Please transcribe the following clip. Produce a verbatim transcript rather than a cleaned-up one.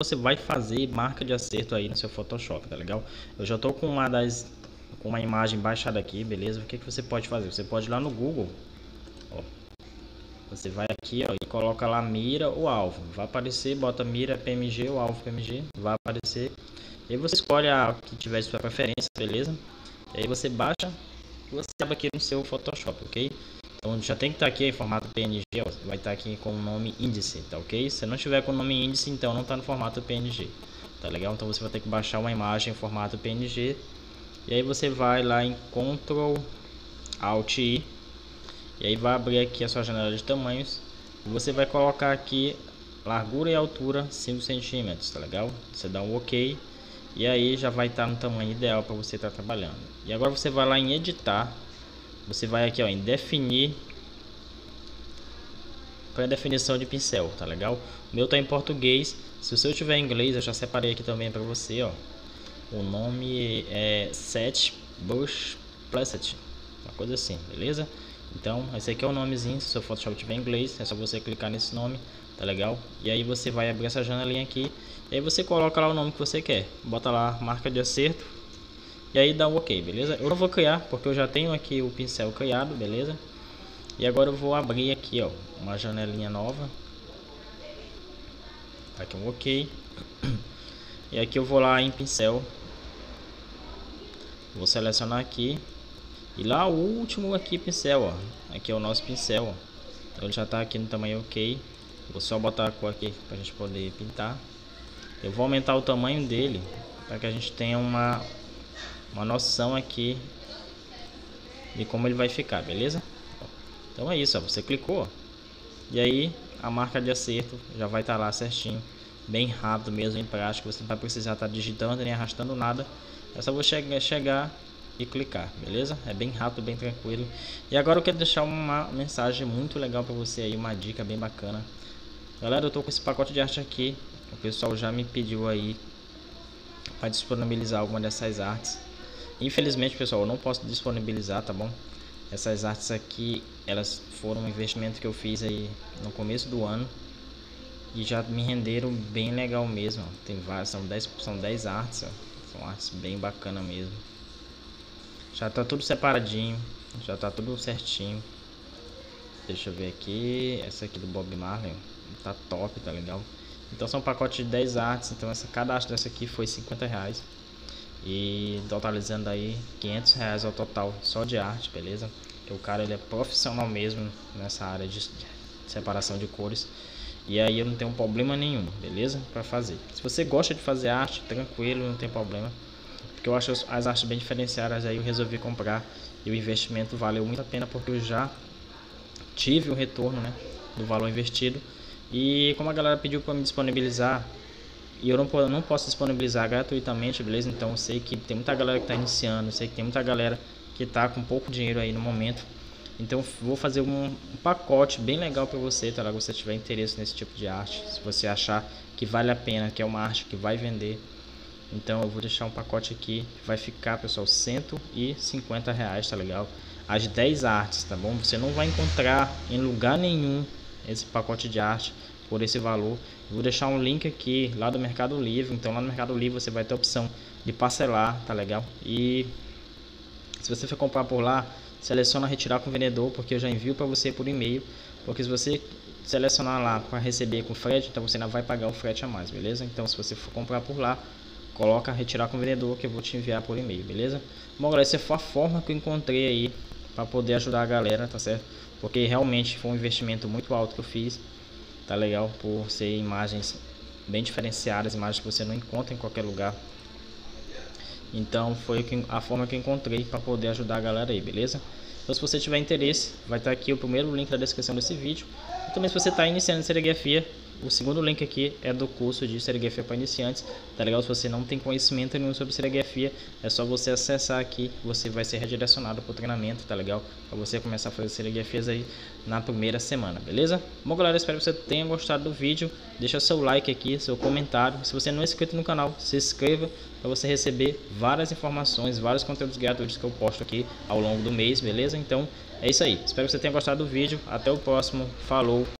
você vai fazer marca de acerto aí no seu Photoshop, tá legal? Eu já tô com uma das com uma imagem baixada aqui, beleza? O que que você pode fazer? Você pode ir lá no Google, ó. Você vai aqui, ó, e coloca lá mira ou alvo. Vai aparecer, bota mira P N G ou alvo P N G, vai aparecer. E aí você escolhe a que tiver sua preferência, beleza? E aí você baixa e você abre aqui no seu Photoshop, ok? Então já tem que estar aqui em formato P N G, ó, vai estar aqui com o nome índice, tá ok? Se não tiver com o nome índice, então não está no formato P N G, tá legal? Então você vai ter que baixar uma imagem em formato P N G e aí você vai lá em control alt i e aí vai abrir aqui a sua janela de tamanhos e você vai colocar aqui largura e altura cinco centímetros, tá legal? Você dá um ok e aí já vai estar no tamanho ideal para você estar trabalhando. E agora você vai lá em editar. Você vai aqui, ó, em definir, pré-definição de pincel, tá legal? O meu tá em português, se o seu tiver em inglês, eu já separei aqui também pra você, ó. O nome é Set Brush Preset, uma coisa assim, beleza? Então, esse aqui é o nomezinho, se o seu Photoshop tiver em inglês, é só você clicar nesse nome, tá legal? E aí você vai abrir essa janelinha aqui, e aí você coloca lá o nome que você quer, bota lá marca de acerto. E aí dá um ok, beleza? Eu não vou criar, porque eu já tenho aqui o pincel criado, beleza? E agora eu vou abrir aqui, ó, uma janelinha nova. Aqui um ok. E aqui eu vou lá em pincel. Vou selecionar aqui. E lá o último aqui pincel, ó. Aqui é o nosso pincel, ó. Então ele já tá aqui no tamanho ok. Vou só botar a cor aqui pra gente poder pintar. Eu vou aumentar o tamanho dele, para que a gente tenha uma... uma noção aqui de como ele vai ficar, beleza? Então é isso, ó, você clicou, ó, e aí a marca de acerto já vai estar tá lá certinho, bem rápido mesmo, em prática. Você não vai precisar estar tá digitando nem arrastando nada, é só você chegar e clicar, beleza? É bem rápido, bem tranquilo. E agora eu quero deixar uma mensagem muito legal para você aí, uma dica bem bacana. Galera, eu tô com esse pacote de arte aqui, o pessoal já me pediu aí para disponibilizar alguma dessas artes. Infelizmente, pessoal, eu não posso disponibilizar, tá bom? Essas artes aqui, elas foram um investimento que eu fiz aí no começo do ano e já me renderam bem legal mesmo, ó. Tem várias, são dez, são dez artes, ó. São artes bem bacana mesmo. Já tá tudo separadinho, já tá tudo certinho. Deixa eu ver aqui, essa aqui do Bob Marley, tá top, tá legal? Então são um pacote de dez artes, então essa, cada arte dessa aqui foi cinquenta reais. E totalizando aí quinhentos reais ao total só de arte, beleza? Que o cara ele é profissional mesmo nessa área de separação de cores. E aí eu não tenho problema nenhum, beleza? Pra fazer. Se você gosta de fazer arte, tranquilo, não tem problema. Porque eu acho as artes bem diferenciadas, aí eu resolvi comprar. E o investimento valeu muito a pena porque eu já tive o retorno, né, do valor investido. E como a galera pediu para me disponibilizar, e eu não, não posso disponibilizar gratuitamente, beleza? Então eu sei que tem muita galera que está iniciando, eu sei que tem muita galera que está com pouco dinheiro aí no momento. Então vou fazer um, um pacote bem legal para você, tá? Se você tiver interesse nesse tipo de arte, se você achar que vale a pena, que é uma arte que vai vender. Então eu vou deixar um pacote aqui, vai ficar, pessoal, cento e cinquenta reais, tá legal? As dez artes, tá bom? Você não vai encontrar em lugar nenhum esse pacote de arte por esse valor. Vou deixar um link aqui lá do Mercado Livre. Então lá no Mercado Livre você vai ter a opção de parcelar, tá legal? E se você for comprar por lá, seleciona retirar com o vendedor, porque eu já envio para você por e-mail. Porque se você selecionar lá para receber com frete, então você ainda vai pagar o frete a mais, beleza? Então se você for comprar por lá, coloca retirar com o vendedor que eu vou te enviar por e-mail, beleza? Bom, galera, essa foi a forma que eu encontrei aí para poder ajudar a galera, tá certo? Porque realmente foi um investimento muito alto que eu fiz, tá legal? Por ser imagens bem diferenciadas, imagens que você não encontra em qualquer lugar. Então foi a forma que eu encontrei para poder ajudar a galera aí, beleza? Então se você tiver interesse, vai estar aqui o primeiro link da descrição desse vídeo. E também se você está iniciando em serigrafia, o segundo link aqui é do curso de serigrafia para iniciantes, tá legal? Se você não tem conhecimento nenhum sobre serigrafia, é só você acessar aqui, você vai ser redirecionado para o treinamento, tá legal? Para você começar a fazer serigrafias aí na primeira semana, beleza? Bom, galera, espero que você tenha gostado do vídeo. Deixa seu like aqui, seu comentário. Se você não é inscrito no canal, se inscreva para você receber várias informações, vários conteúdos gratuitos que eu posto aqui ao longo do mês, beleza? Então é isso aí, espero que você tenha gostado do vídeo. Até o próximo, falou!